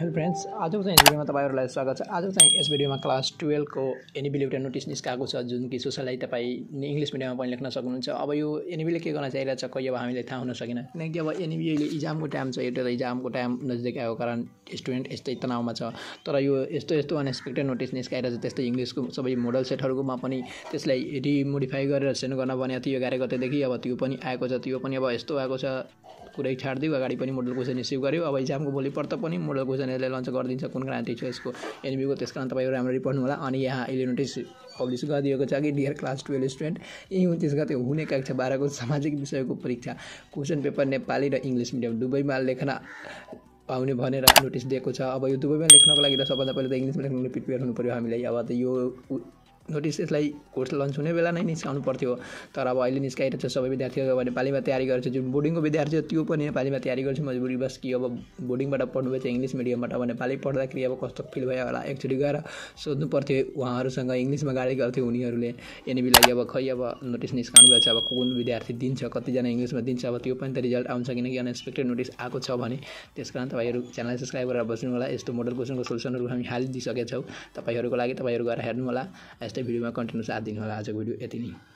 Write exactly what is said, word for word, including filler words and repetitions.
Hello friends, आज को video में तपाईहरुलाई स्वागत छ। आज चाहिँ यस भिडियोमा क्लास बाह्र को एनईबी एउटा नोटिस निस्काएको छ, जुन कि सोशललाई तपाई इंग्लिश मिडियममा पनि लेख्न सक्नुहुन्छ। अब यो एनईबीले के गर्न चाहिरहेछ कोही अब हामीले थाहा हुन सकेन, किनकि अब एनईबीले इक्जामको टाइम छ, एउटा इक्जामको टाइम नजिक आएको कारण स्टुडेन्ट यस्तै तनावमा छ। तर यो यस्तो यस्तो अनएक्सपेक्टेड नोटिस निस्काइरहेछ, त्यस्तै इंग्लिशको सबै मोडल सेटहरुमा पनि त्यसलाई रिमोडिफाई गरेर सेन्ड गर्न भनेको थियो एघार गतेदेखि, अब त्यो पनि आएको छ। त्यो पनि अब यस्तो आएको छ, कुरै छाड्दियो। अगाडि पनि मोडल क्वेसन रिसिभ गर्यो, अब एक्जामको भोलि पर्त पनि मोडल क्वेसनहरुले लन्च गरिदिन्छ, कुन कारण थियो यसको एनबीको। त्यसकारण तपाईहरु राम्ररी पढ्नु होला। अनि यहाँ अहिले नोटिस पब्लिस गरिदिएको छ कि डियर क्लास बाह्र स्टुडेन्ट, यही उन्तिस गते हुने कक्षा बाह्र को सामाजिक विषयको परीक्षा क्वेसन पेपर नेपाली र इंग्लिश मिडियम दुवैमा लेख्न पाउने भनेर नोटिस दिएको छ। अब यो दुवैमा लेख्नको लागि त सबभन्दा पहिले त इंग्लिशमा लेख्नको लागि प्रिपेयर हुनु पर्यो हामीलाई। अब त यो नोटिस यसलाई कोर्स लन्च हुने बेला नै निस्काउनु पर्थ्यो, तर अब अहिले निस्काइरहेको छ। सबै विद्यार्थीहरू नेपालीमा तयारी गर्छ, जुन बोर्डिङको विद्यार्थी त्यो पनि नेपालीमा तयारी गर्छ मजबुरीवश, कि अब बोर्डिङबाट पढ्नुभएछ इङ्ग्लिश मिडियमबाट, अब नेपाली पढ्दाखेरि अब कस्तो फिल भयो होला एकचोटि गएर सोध्नु पर्थ्यो उहाँहरूसँग। इङ्ग्लिशमा गाली गर्थ्यो उनीहरूले एनईबीलाई। अब खै अब नोटिस निस्काउनु भएको छ, अब कुन विद्यार्थी दिन्छ, कतिजना इङ्ग्लिशमा दिन्छ, अब त्यो पनि त रिजल्ट आउँछ, किनकि अनएक्सपेक्टेड नोटिस आएको छ भने। त्यसकारण तपाईँहरू च्यानल सब्सक्राइब गरेर बस्नु होला। यस्तो मोडल क्वेसनको सोल्युसनहरू हामी हालिदिइसकेछौँ, तपाईँहरूको लागि तपाईँहरू गएर हेर्नु होला। भिडियोमा कन्टिन्यू साथ दिनु होला। आजको भिडियो यति नै।